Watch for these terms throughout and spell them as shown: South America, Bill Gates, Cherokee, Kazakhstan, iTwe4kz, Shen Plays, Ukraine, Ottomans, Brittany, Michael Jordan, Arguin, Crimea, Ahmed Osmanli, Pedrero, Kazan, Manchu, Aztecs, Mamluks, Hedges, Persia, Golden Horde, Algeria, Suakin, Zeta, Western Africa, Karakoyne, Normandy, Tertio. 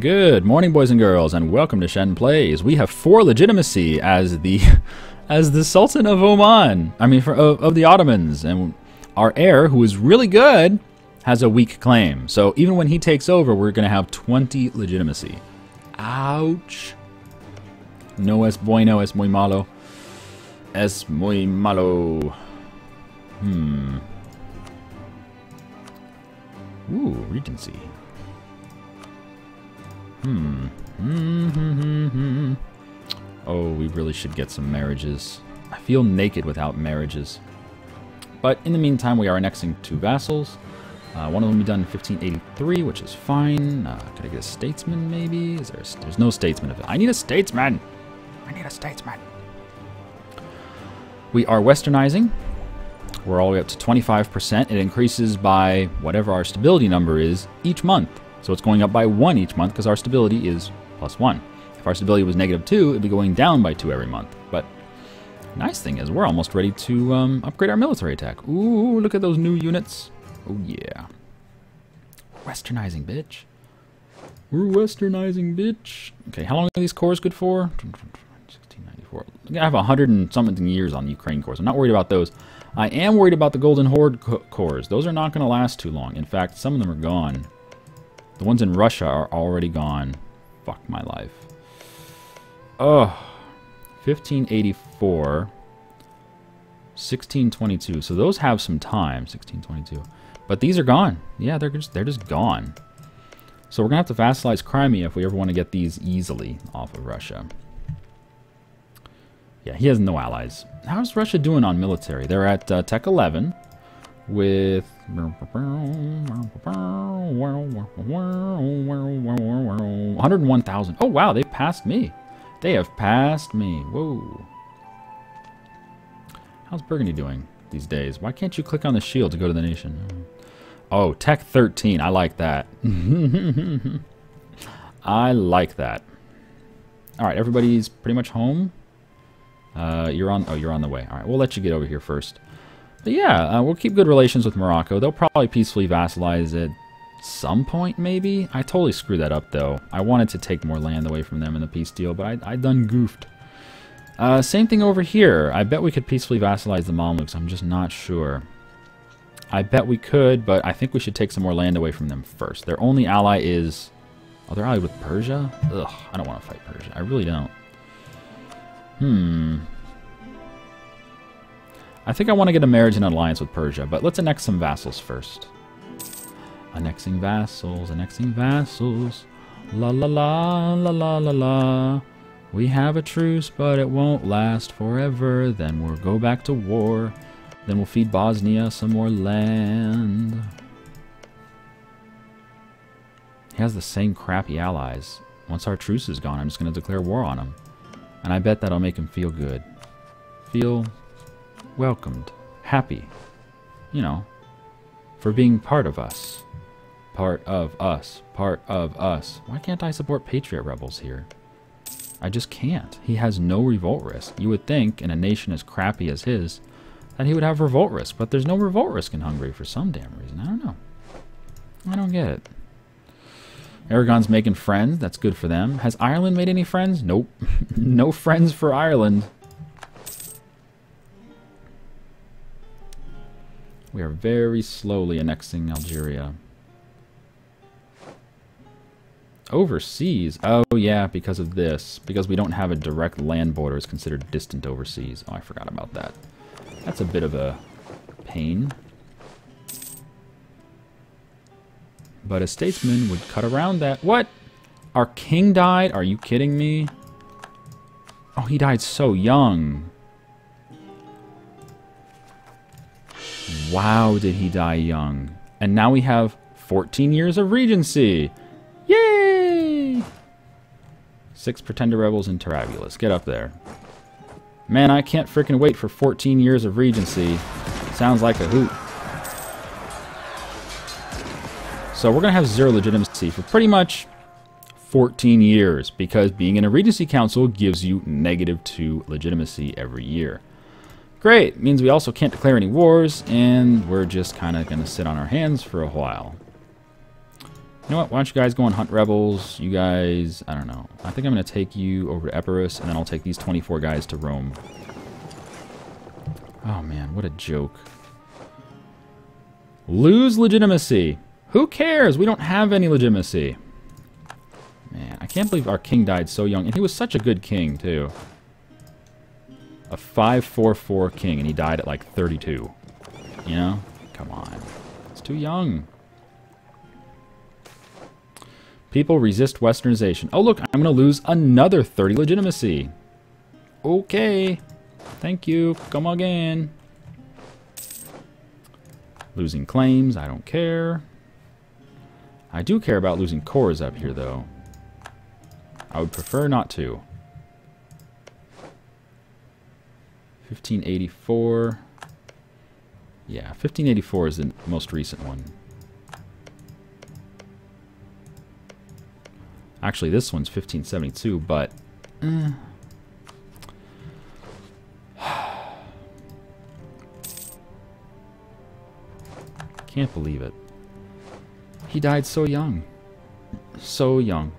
Good morning, boys and girls, and welcome to Shen Plays. We have four legitimacy as the Sultan of Oman. I mean, of the Ottomans, and our heir, who is really good, has a weak claim. So even when he takes over, we're going to have 20 legitimacy. Ouch. No es bueno, es muy malo. Es muy malo. Ooh, regency. Oh, we really should get some marriages. I feel naked without marriages. But in the meantime, we are annexing two vassals. One of them will be done in 1583, which is fine. Could I get a statesman, maybe? Is there there's no statesman. I need a statesman! I need a statesman! We are westernizing. We're all the way up to 25%. It increases by whatever our stability number is each month. So it's going up by 1 each month because our stability is +1. If our stability was -2, it'd be going down by 2 every month. But nice thing is we're almost ready to upgrade our military attack. Ooh, look at those new units. Oh, yeah. Westernizing, bitch. We're westernizing, bitch. Okay, how long are these cores good for? 1694. I have 100 and something years on the Ukraine cores. I'm not worried about those. I am worried about the Golden Horde cores. Those are not going to last too long. In fact, some of them are gone. The ones in Russia are already gone. Fuck my life. Ugh. 1584. 1622. So those have some time. 1622. But these are gone. Yeah, they're just gone. So we're going to have to vassalize Crimea if we ever want to get these easily off of Russia. Yeah, he has no allies. How's Russia doing on military? They're at Tech 11. With $101,000. Oh wow, they passed me. They have passed me. Whoa. How's Burgundy doing these days? Why can't you click on the shield to go to the nation? Oh, Tech 13. I like that. I like that. All right, everybody's pretty much home. You're on the way. All right, we'll let you get over here first. But yeah, we'll keep good relations with Morocco. They'll probably peacefully vassalize at some point, maybe? I totally screwed that up, though. I wanted to take more land away from them in the peace deal, but I done goofed. Same thing over here. I bet we could peacefully vassalize the Mamluks. I'm just not sure. I bet we could, but I think we should take some more land away from them first. Their only ally is... Oh, they're allied with Persia? Ugh, I don't want to fight Persia. I really don't. I think I want to get a marriage and an alliance with Persia, but let's annex some vassals first. Annexing vassals, annexing vassals. La la la, la la la la. We have a truce, but it won't last forever. Then we'll go back to war. Then we'll feed Bosnia some more land. He has the same crappy allies. Once our truce is gone, I'm just going to declare war on him. And I bet that'll make him feel good. Feel... welcomed, happy, you know, for being part of us. Part of us, part of us. Why can't I support Patriot Rebels here? I just can't. He has no revolt risk. You would think in a nation as crappy as his that he would have revolt risk, but there's no revolt risk in Hungary for some damn reason. I don't know. I don't get it. Aragon's making friends. That's good for them. Has Ireland made any friends? Nope. No friends for Ireland. We are very slowly annexing Algeria. Overseas? Oh, yeah, because of this. Because we don't have a direct land border, it's considered distant overseas. Oh, I forgot about that. That's a bit of a pain. But a statesman would cut around that. What? Our king died? Are you kidding me? Oh, he died so young. Wow, did he die young. And now we have 14 years of regency. Yay! 6 pretender rebels in Tarabulus. Get up there. Man, I can't freaking wait for 14 years of regency. Sounds like a hoot. So we're going to have 0 legitimacy for pretty much 14 years because being in a regency council gives you -2 legitimacy every year. Great, it means we also can't declare any wars, and we're just kind of going to sit on our hands for a while. You know what? Why don't you guys go and hunt rebels? You guys, I don't know. I think I'm going to take you over to Epirus, and then I'll take these 24 guys to Rome. Oh, man, what a joke. Lose legitimacy. Who cares? We don't have any legitimacy. Man, I can't believe our king died so young. And he was such a good king, too. A 544 king, and he died at like 32. You know? Come on. It's too young. People resist westernization. Oh, look, I'm going to lose another 30 legitimacy. Okay. Thank you. Come again. Losing claims. I don't care. I do care about losing cores up here, though. I would prefer not to. 1584. Yeah, 1584 is the most recent one. Actually, this one's 1572, but... Can't believe it. He died so young. So young.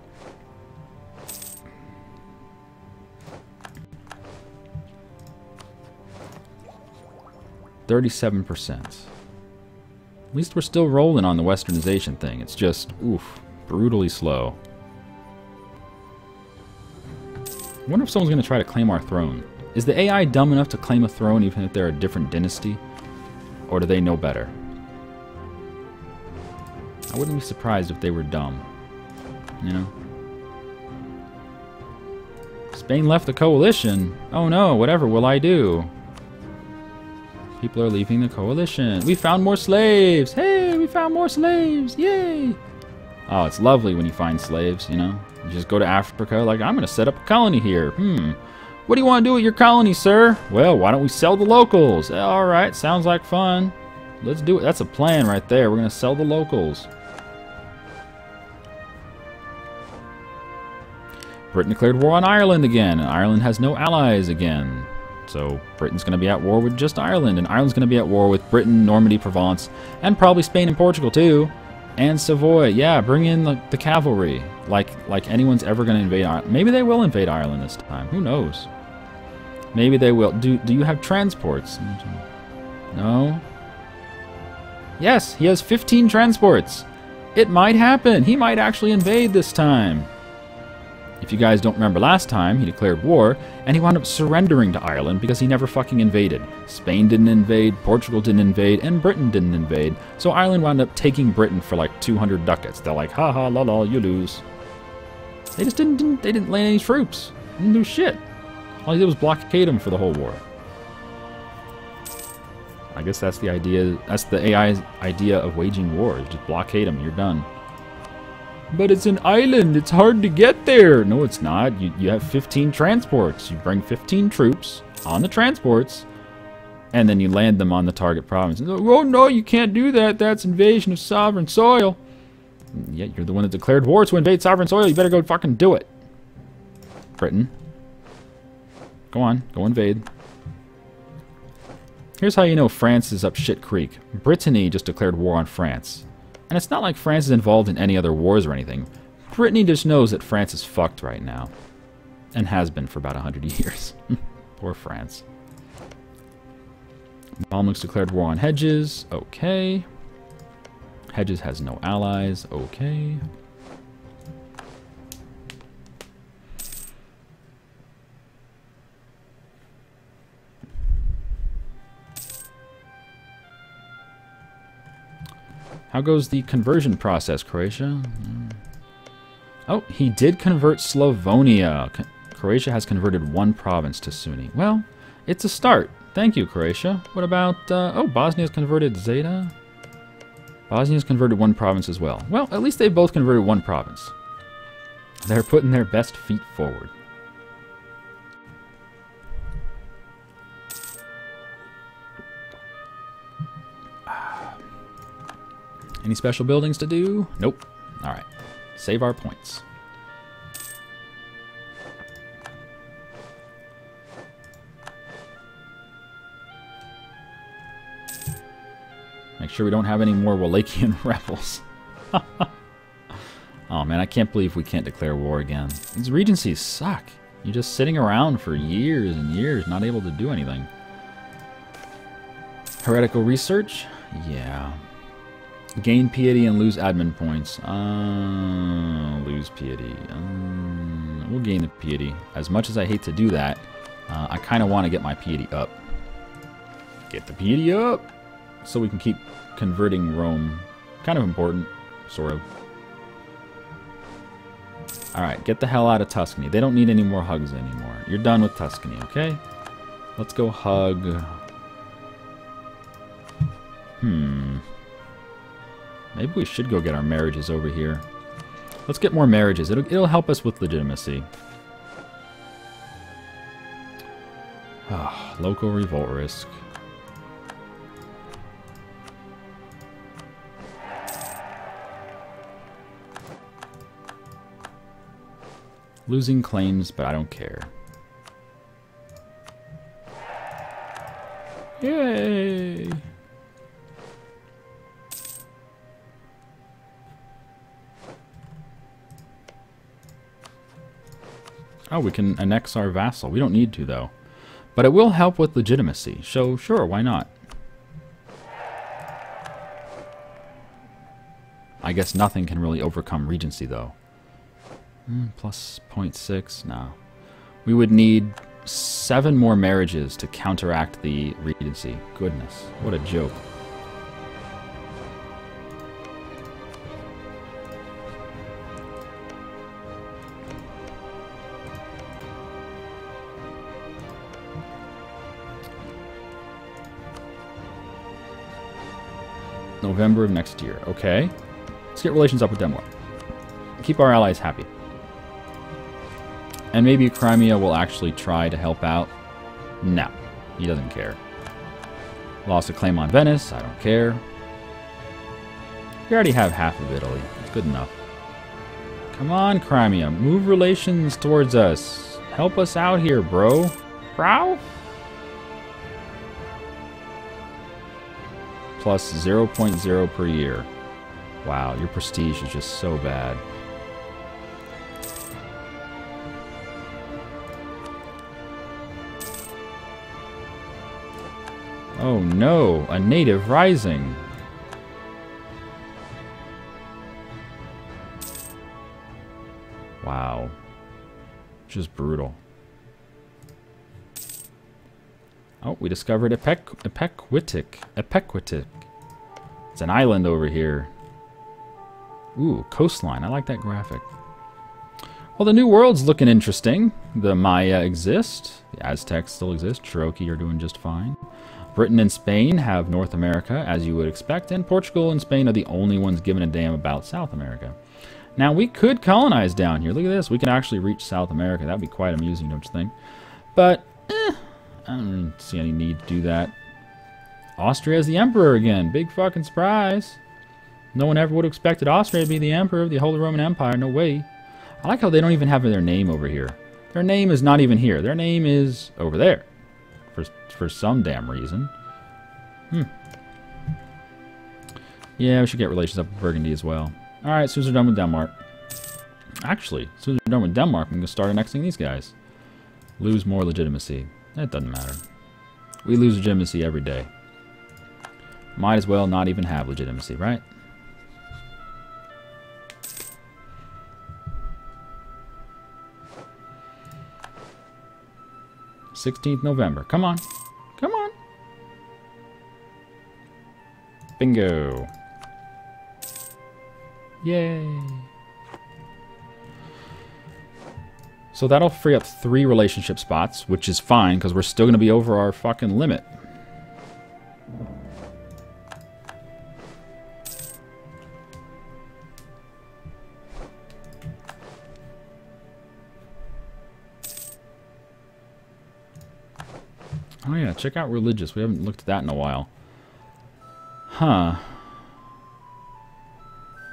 %. At least we're still rolling on the westernization thing. It's just, oof, brutally slow. I wonder if someone's going to try to claim our throne. Is the AI dumb enough to claim a throne even if they're a different dynasty? Or do they know better? I wouldn't be surprised if they were dumb, you know? Spain left the coalition. Oh no, whatever will I do? People are leaving the coalition. We found more slaves. Hey, we found more slaves. Yay. Oh, it's lovely when you find slaves, you know? You just go to Africa like, I'm going to set up a colony here. What do you want to do with your colony, sir? Well, why don't we sell the locals? All right, sounds like fun. Let's do it. That's a plan right there. We're going to sell the locals. Britain declared war on Ireland again, and Ireland has no allies again. So Britain's going to be at war with just Ireland, and Ireland's going to be at war with Britain, Normandy, Provence, and probably Spain and Portugal too, and Savoy. Yeah, bring in the cavalry, like anyone's ever going to invade Ireland. Maybe they will invade Ireland this time. Who knows? Maybe they will. Do you have transports? No? Yes, he has 15 transports. It might happen. He might actually invade this time. If you guys don't remember last time, he declared war, and he wound up surrendering to Ireland because he never fucking invaded. Spain didn't invade, Portugal didn't invade, and Britain didn't invade. So Ireland wound up taking Britain for like 200 ducats. They're like, ha ha, la la, you lose. They just didn't land any troops. They didn't do shit. All he did was blockade him for the whole war. I guess that's the idea, that's the AI's idea of waging war, is just blockade them, you're done. But it's an island, it's hard to get there! No it's not, you have 15 transports, you bring 15 troops on the transports, and then you land them on the target province. And like, oh no, you can't do that, that's invasion of sovereign soil! And yet you're the one that declared war to invade sovereign soil, you better go fucking do it! Britain. Go on, go invade. Here's how you know France is up shit creek. Brittany just declared war on France. And it's not like France is involved in any other wars or anything. Brittany just knows that France is fucked right now. And has been for about 100 years. Poor France. Mamluks declared war on Hedges. Okay. Hedges has no allies. Okay. How goes the conversion process, Croatia? Oh, he did convert Slavonia. Croatia has converted one province to Sunni. Well, it's a start. Thank you, Croatia. What about... oh, Bosnia's converted Zeta. Bosnia's converted one province as well. Well, at least they both converted one province. They're putting their best feet forward. Any special buildings to do? Nope. All right. Save our points. Make sure we don't have any more Wallachian rebels. Oh man, I can't believe we can't declare war again. These regencies suck. You're just sitting around for years and years, not able to do anything. Heretical research? Yeah. Gain piety and lose admin points. Lose piety. We'll gain the piety. As much as I hate to do that, I kind of want to get my piety up. Get the piety up! So we can keep converting Rome. Kind of important. Sort of. Alright, get the hell out of Tuscany. They don't need any more hugs anymore. You're done with Tuscany, okay? Let's go hug... Maybe we should go get our marriages over here. Let's get more marriages. It'll help us with legitimacy. Oh, local revolt risk. Losing claims, but I don't care. Yay! Oh, we can annex our vassal. We don't need to, though. But it will help with legitimacy, so sure, why not? I guess nothing can really overcome regency, though. Plus 0.6, no. We would need 7 more marriages to counteract the regency. Goodness, what a joke. November of next year. Okay. Let's get relations up with Denmark. Keep our allies happy. And maybe Crimea will actually try to help out. No. He doesn't care. Lost a claim on Venice. I don't care. We already have half of Italy. It's good enough. Come on, Crimea. Move relations towards us. Help us out here, bro. Bro? Plus 0.0 per year. Wow, your prestige is just so bad. Oh no, a native rising. Wow. Just brutal. Oh, we discovered Epekwitik. It's an island over here. Ooh, coastline. I like that graphic. Well, the New World's looking interesting. The Maya exist. The Aztecs still exist. Cherokee are doing just fine. Britain and Spain have North America, as you would expect, and Portugal and Spain are the only ones giving a damn about South America. Now, we could colonize down here. Look at this. We can actually reach South America. That would be quite amusing, don't you think? But, I don't see any need to do that. Austria is the emperor again. Big fucking surprise. No one ever would have expected Austria to be the emperor of the Holy Roman Empire. No way. I like how they don't even have their name over here. Their name is not even here. Their name is over there. For some damn reason. Yeah, we should get relations up with Burgundy as well. Alright, as soon as we're done with Denmark. Actually, as soon as we're done with Denmark, I'm going to start annexing these guys. Lose more legitimacy. That doesn't matter. We lose legitimacy every day. Might as well not even have legitimacy, right? November 16th. Come on. Come on. Bingo. Yay. So that'll free up 3 relationship spots, which is fine, because we're still going to be over our fucking limit. Oh yeah, check out religious. We haven't looked at that in a while. Huh.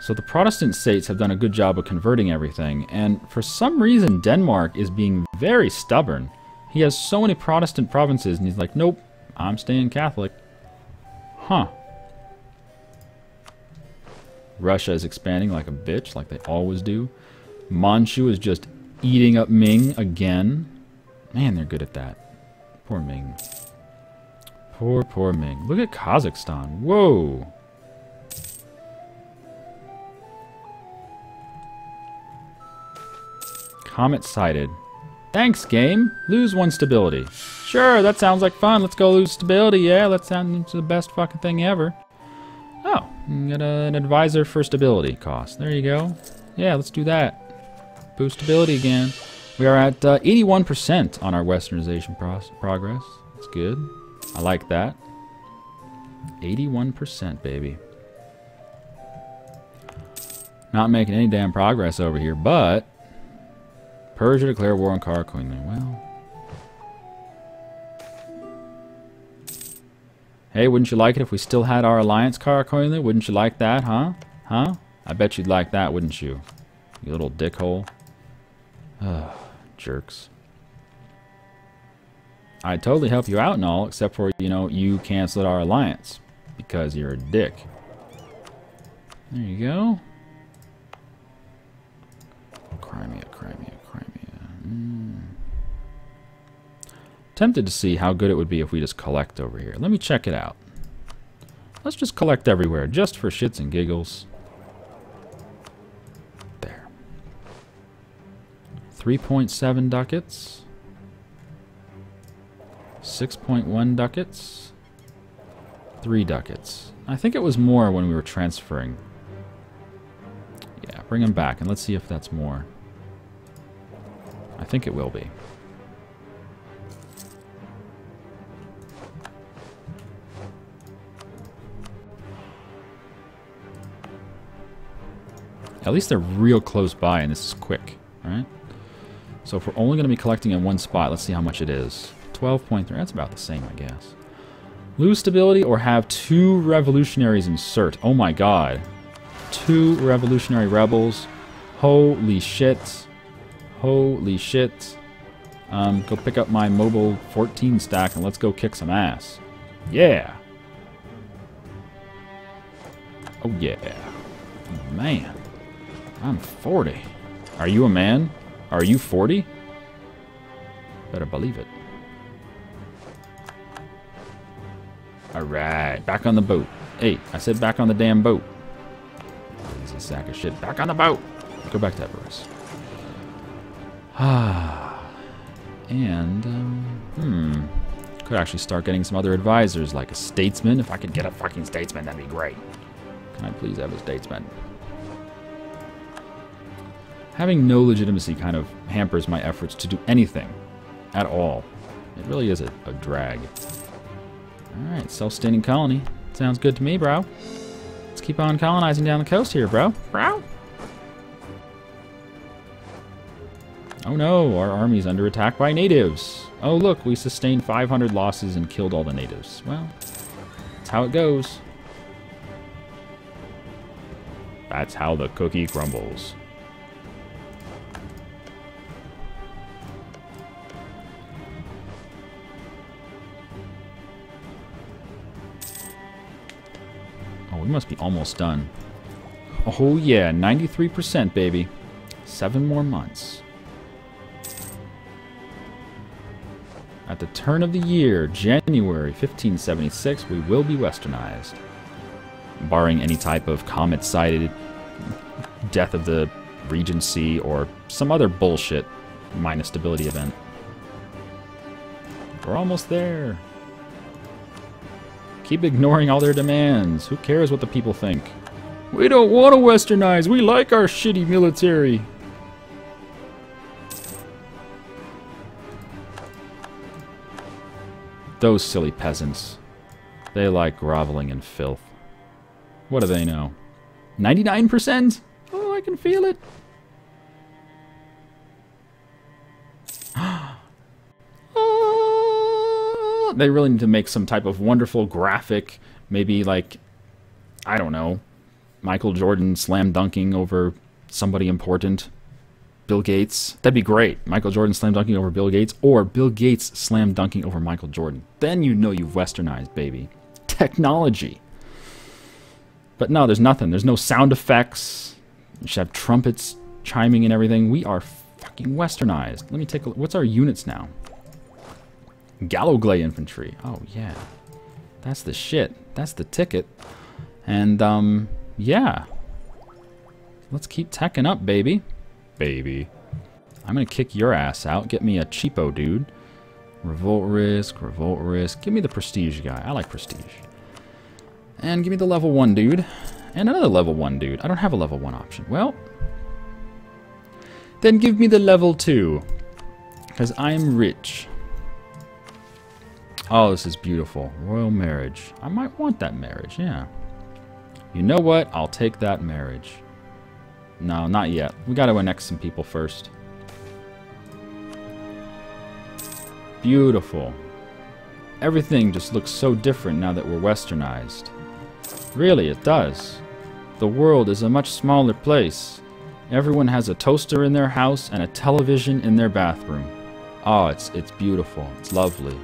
So the Protestant states have done a good job of converting everything, and for some reason Denmark is being very stubborn. He has so many Protestant provinces, and he's like, nope, I'm staying Catholic. Huh. Russia is expanding like a bitch, like they always do. Manchu is just eating up Ming again. Man, they're good at that. Poor Ming. Poor, poor Ming. Look at Kazakhstan. Whoa. Comet sighted. Thanks, game. Lose one stability. Sure, that sounds like fun. Let's go lose stability. Yeah, that sounds the best fucking thing ever. Oh, you got an advisor for stability cost. There you go. Yeah, let's do that. Boost stability again. We are at 81% on our westernization progress. That's good. I like that. 81%, baby. Not making any damn progress over here, but... Persia declare war on Karakoyne. Well... Hey, wouldn't you like it if we still had our alliance, Karakoyne? Wouldn't you like that, huh? Huh? I bet you'd like that, wouldn't you? You little dickhole. Ugh, jerks. I'd totally help you out and all, except for, you know, you canceled our alliance. Because you're a dick. There you go. Crimea. Mm. Tempted to see how good it would be if we just collect over here. Let me check it out. Let's just collect everywhere, just for shits and giggles. There. 3.7 ducats. 6.1 ducats. 3 ducats. I think it was more when we were transferring. Yeah, bring them back, and let's see if that's more. I think it will be. At least they're real close by and this is quick, alright? So if we're only going to be collecting in one spot, let's see how much it is. 12.3, that's about the same, I guess. Lose stability or have 2 revolutionaries insert. Oh my god. 2 revolutionary rebels. Holy shit. Holy shit. Go pick up my mobile 14 stack and let's go kick some ass. Yeah. Oh yeah. Oh, man. I'm 40. Are you a man? Are you 40? Better believe it. Alright, back on the boat. Hey, I said back on the damn boat. Lazy sack of shit. Back on the boat! Go back to Everest. Ah. And, could actually start getting some other advisors, like a statesman. If I could get a fucking statesman, that'd be great. Can I please have a statesman? Having no legitimacy kind of hampers my efforts to do anything at all. It really is a drag. Alright, self-sustaining colony. Sounds good to me, bro. Let's keep on colonizing down the coast here, bro. Bro? Oh no, our army's under attack by natives. Oh look, we sustained 500 losses and killed all the natives. Well, that's how it goes. That's how the cookie crumbles. We must be almost done. Oh yeah, 93%, baby. 7 more months. At the turn of the year, January 1576, we will be westernized. Barring any type of comet-sighted death of the regency or some other bullshit minus stability event. We're almost there. Keep ignoring all their demands. Who cares what the people think? We don't want to westernize. We like our shitty military. Those silly peasants. They like groveling in filth. What do they know? 99%? Oh, I can feel it. They really need to make some type of wonderful graphic, maybe like, I don't know, Michael Jordan slam dunking over somebody important, Bill Gates. That'd be great. Michael Jordan slam dunking over Bill Gates, or Bill Gates slam dunking over Michael Jordan. Then you know you've westernized, baby. Technology. But no, there's nothing. There's no sound effects. We should have trumpets chiming and everything. We are fucking westernized. Let me take a look. What's our units now? Gallowglay infantry. Oh, yeah. That's the shit. That's the ticket. And, yeah. Let's keep teching up, baby. Baby. I'm gonna kick your ass out. Get me a cheapo dude. Revolt risk. Give me the prestige guy. I like prestige. And give me the level 1 dude. And another level 1 dude. I don't have a level 1 option. Well, then give me the level 2. Because I'm rich. Oh, this is beautiful. Royal marriage. I might want that marriage, yeah. You know what? I'll take that marriage. No, not yet. We got to annex some people first. Beautiful. Everything just looks so different now that we're westernized. Really, it does. The world is a much smaller place. Everyone has a toaster in their house and a television in their bathroom. Oh, it's beautiful. It's lovely.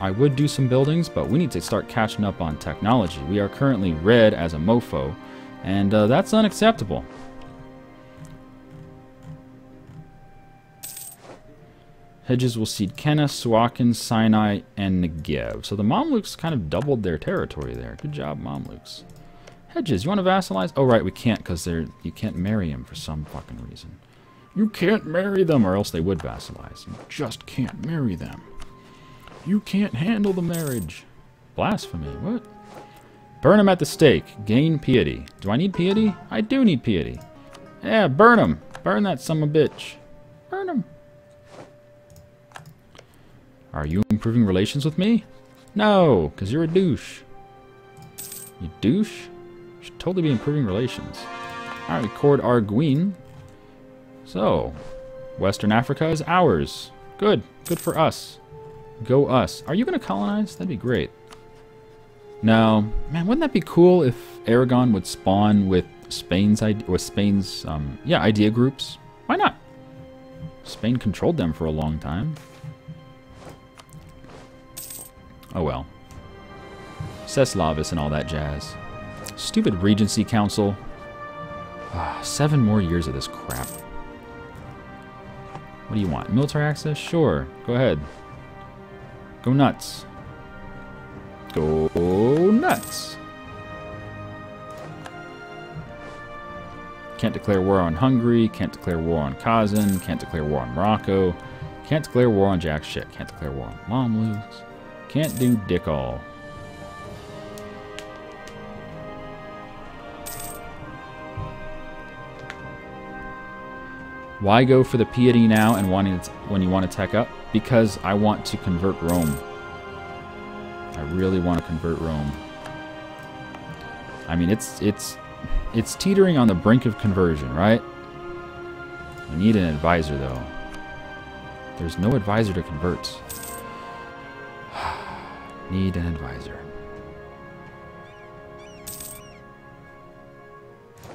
I would do some buildings, but we need to start catching up on technology. We are currently red as a mofo, and that's unacceptable. Hedges will cede Kenna, Suakin, Sinai, and Negev. So the Mamluks kind of doubled their territory there. Good job, Mamluks. Hedges, you want to vassalize? Oh, right, we can't because you can't marry him for some fucking reason. You can't marry them, or else they would vassalize. You just can't marry them. You can't handle the marriage. Blasphemy, what? Burn him at the stake. Gain piety. Do I need piety? I do need piety. Yeah, burn him. Burn that son of a bitch. Burn him. Are you improving relations with me? No, because you're a douche. You douche? You should totally be improving relations. Alright, record Arguin. So, Western Africa is ours. Good. Good for us. Go us. Are you going to colonize? That'd be great. No. Man, wouldn't that be cool if Aragon would spawn with Spain's idea groups? Why not? Spain controlled them for a long time. Oh well. Ceslavis and all that jazz. Stupid Regency Council. 7 more years of this crap. What do you want? Military access? Sure. Go ahead. Go nuts. Go nuts. Can't declare war on Hungary. Can't declare war on Kazan. Can't declare war on Morocco. Can't declare war on jack shit. Can't declare war on Mamluks. Can't do dick all. Why go for the piety now and when you want to tech up? Because I want to convert Rome. I really want to convert Rome. I mean, it's teetering on the brink of conversion, right? We need an advisor, though. There's no advisor to convert. Need an advisor.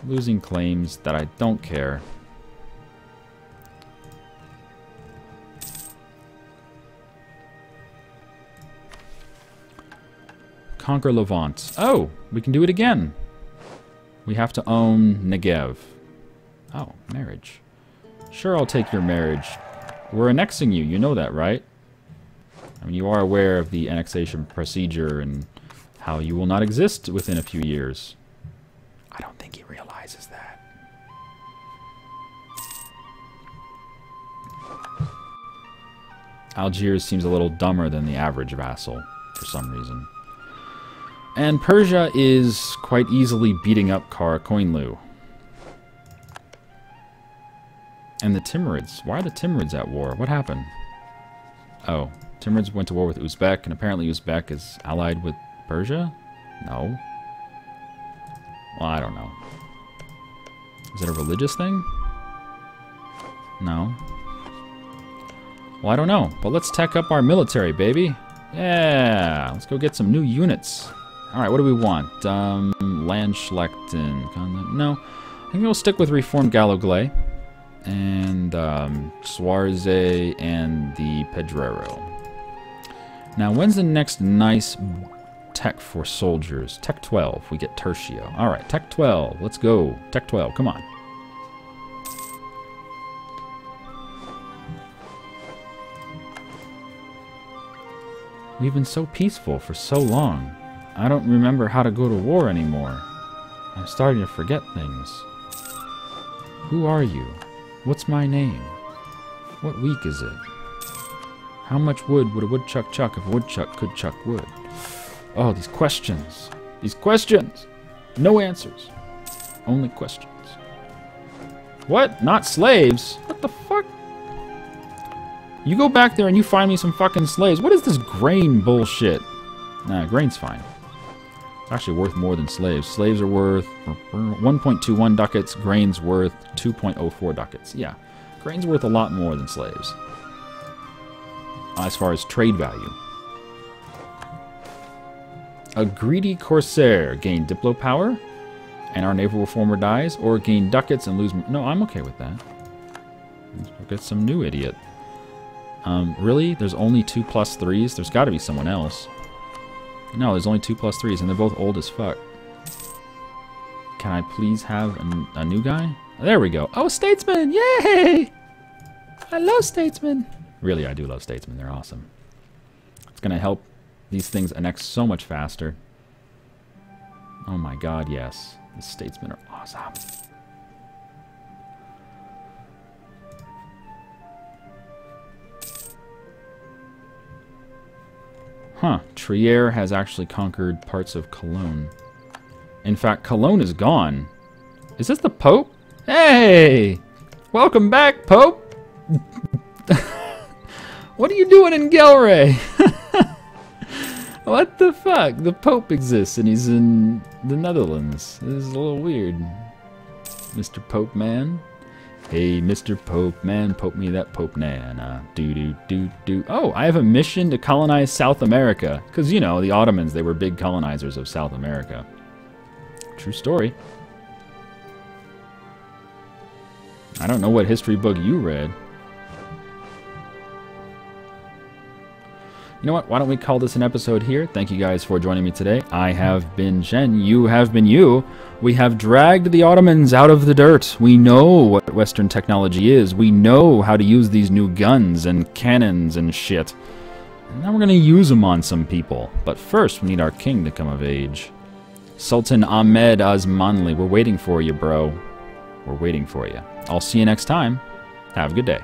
Losing claims that I don't care. Conquer Levant. Oh, we can do it again. We have to own Negev. Oh, marriage. Sure, I'll take your marriage. We're annexing you. You know that, right? I mean, you are aware of the annexation procedure and how you will not exist within a few years. I don't think he realizes that. Algiers seems a little dumber than the average vassal for some reason. And Persia is quite easily beating up Karakoyunlu. And the Timurids. Why are the Timurids at war? What happened? Oh. Timurids went to war with Uzbek, and apparently Uzbek is allied with Persia? No. Well, I don't know. Is it a religious thing? No. Well, I don't know. But let's tech up our military, baby. Yeah. Let's go get some new units. All right, what do we want? Landschlechten. No. I think we'll stick with Reformed Gallowglay. And Suarze and the Pedrero. Now, when's the next nice tech for soldiers. Tech 12, we get Tertio. All right, tech 12, let's go. Tech 12, come on. We've been so peaceful for so long. I don't remember how to go to war anymore. I'm starting to forget things. Who are you? What's my name? What week is it? How much wood would a woodchuck chuck if a woodchuck could chuck wood? Oh, these questions. These questions! No answers. Only questions. What? Not slaves? What the fuck? You go back there and you find me some fucking slaves. What is this grain bullshit? Nah, grain's fine. It's actually worth more than slaves. Slaves are worth 1.21 ducats. Grain's worth 2.04 ducats. Yeah, grain's worth a lot more than slaves. As far as trade value. A greedy corsair. Gain diplo power and our naval reformer dies, or gain ducats and lose... No, I'm okay with that. Let's look at some new idiot. Really? There's only 2 +3s? There's got to be someone else. No, there's only 2 +3s, and they're both old as fuck. Can I please have a new guy? There we go. Oh, statesman! Yay! I love statesmen. Really, I do love statesmen. They're awesome. It's going to help these things annex so much faster. Oh my god, yes. The statesmen are awesome. Huh, Trier has actually conquered parts of Cologne. In fact, Cologne is gone. Is this the Pope? Hey! Welcome back, Pope! What are you doing in Gelre? What the fuck? The Pope exists and he's in the Netherlands. This is a little weird. Mr. Pope Man. Hey, Mr. Pope Man, pope me that Pope Nana. Do do do do. Oh, I have a mission to colonize South America. Because, you know, the Ottomans, they were big colonizers of South America. True story. I don't know what history book you read. You know what? Why don't we call this an episode here? Thank you guys for joining me today. I have been Shen. You have been you. We have dragged the Ottomans out of the dirt. We know what Western technology is. We know how to use these new guns and cannons and shit. And now we're going to use them on some people. But first, we need our king to come of age. Sultan Ahmed Osmanli, we're waiting for you, bro. We're waiting for you. I'll see you next time. Have a good day.